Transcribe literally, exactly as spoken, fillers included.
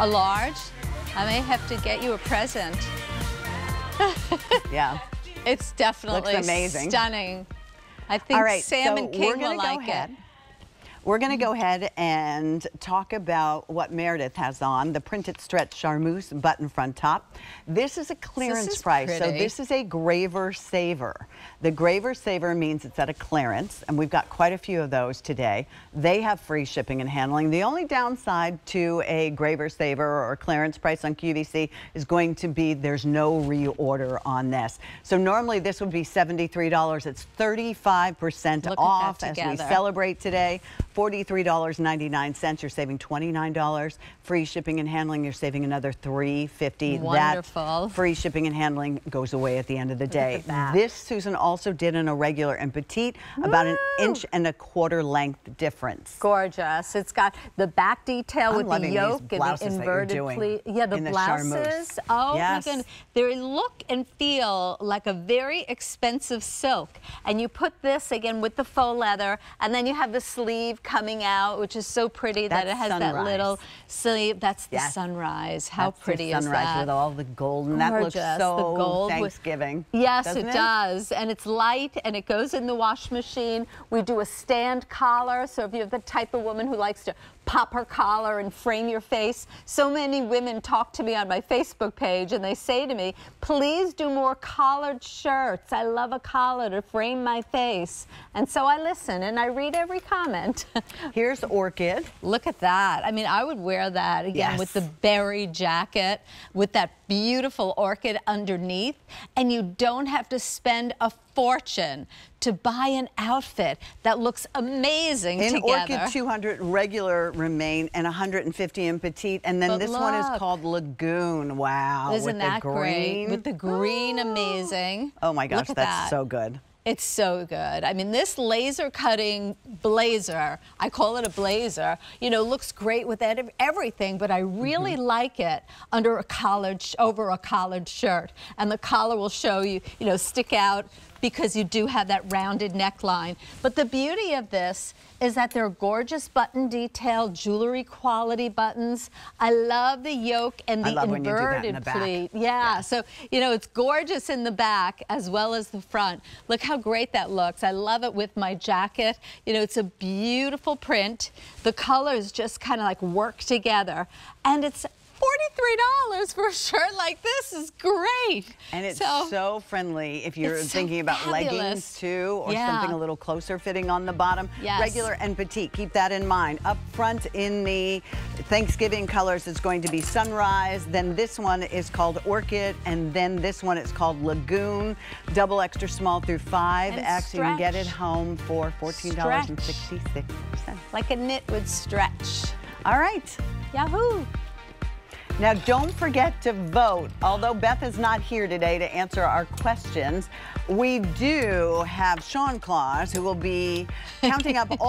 A large? I may have to get you a present. Yeah. It's definitely looks amazing. Stunning. I think right, Sam so and King will like ahead. it. We're going to go ahead and talk about what Meredith has on, the printed stretch Charmeuse button front top. This is a clearance this is price, pretty. so this is a Graver Saver. The Graver Saver means it's at a clearance, and we've got quite a few of those today. They have free shipping and handling. The only downside to a Graver Saver or clearance price on Q V C is going to be there's no reorder on this. So normally this would be seventy-three dollars. It's thirty-five percent Look off as we celebrate today. forty-three ninety-nine. You're saving twenty-nine dollars. Free shipping and handling, you're saving another three fifty. Wonderful. That free shipping and handling goes away at the end of the day. This Susan also did in a regular and petite, Woo! about an inch and a quarter length difference. Gorgeous. It's got the back detail I'm with the yoke and the inverted pleat. Yeah, the blouses. The oh yes. my goodness. They look and feel like a very expensive silk. And you put this again with the faux leather, and then you have the sleeve coming out, which is so pretty that's that it has sunrise. that little sleeve. That's the yes. sunrise. How that's pretty the sunrise is that? With all the gold, and Gorgeous. that looks so the gold Thanksgiving. With, yes, it, it does, and it's light, and it goes in the wash machine. We do a stand collar, so if you're the type of woman who likes to pop her collar and frame your face. So many women talk to me on my Facebook page, and they say to me, please do more collared shirts. I love a collar to frame my face. And so I listen, and I read every comment. Here's Orchid. Look at that. I mean, I would wear that, again, yes. with the berry jacket, with that beautiful orchid underneath, and you don't have to spend a fortune to buy an outfit that looks amazing in together. Orchid two hundred regular remain and one hundred fifty in petite, and then but this look. one is called Lagoon. Wow, isn't with that the green. great? With the green, oh. amazing. Oh my gosh, that's that. so good. It's so good. I mean, this laser cutting blazer, I call it a blazer, you know, looks great with everything, but I really mm-hmm. like it under a collared, over a collared shirt. And the collar will show you, you know, stick out because you do have that rounded neckline. But the beauty of this is that they're gorgeous button detail, jewelry quality buttons. I love the yoke and the inverted pleat. Yeah, yeah, so, you know, it's gorgeous in the back as well as the front. Look how great that looks. I love it with my jacket. You know, it's a beautiful print. The colors just kind of like work together. And it's forty-three dollars for a shirt like this is great. And it's so, so friendly if you're thinking so about fabulous. leggings too, or yeah. something a little closer fitting on the bottom. Yes. Regular and petite, keep that in mind. Up front in the Thanksgiving colors is going to be Sunrise, then this one is called Orchid, and then this one is called Lagoon. Double extra small through five X. You can get it home for fourteen dollars and sixty-six cents. Like a knit would stretch. All right. Yahoo! Now, don't forget to vote. Although Beth is not here today to answer our questions, we do have Sean Claus, who will be counting up all